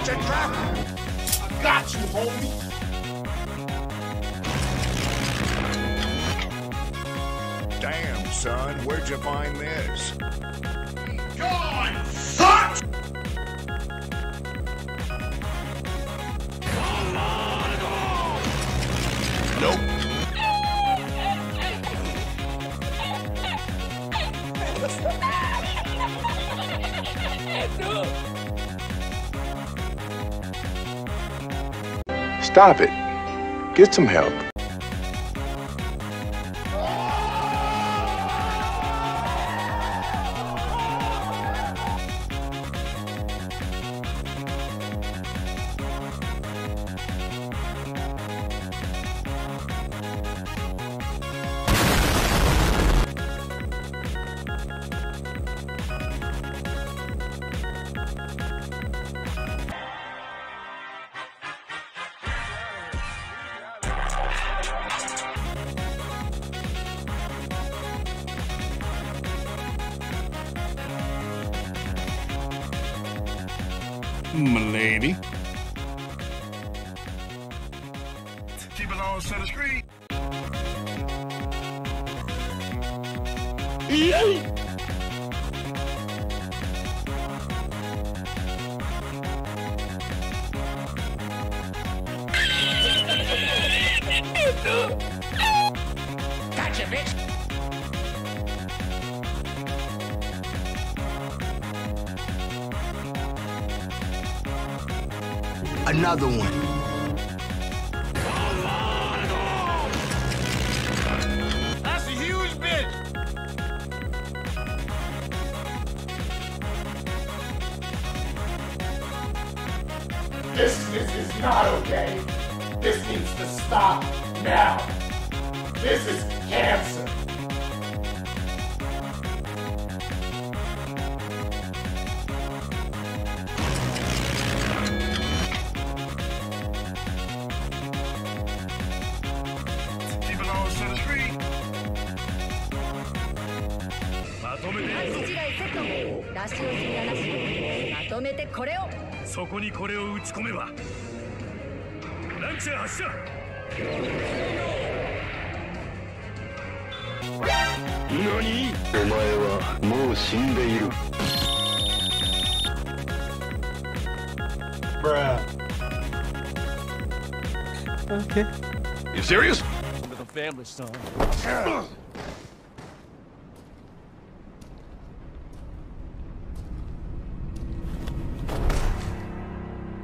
It's a trap! I got you, homie! Damn, son, where'd you find this? God, sucks! Come on, go! Nope. Stop it. Get some help. M'lady. Keep it all set of street. Yay! Gotcha, bitch! Another one. That's a huge bitch. This is not okay. This needs to stop now. This is cancer. Okay. You serious? With a family, son.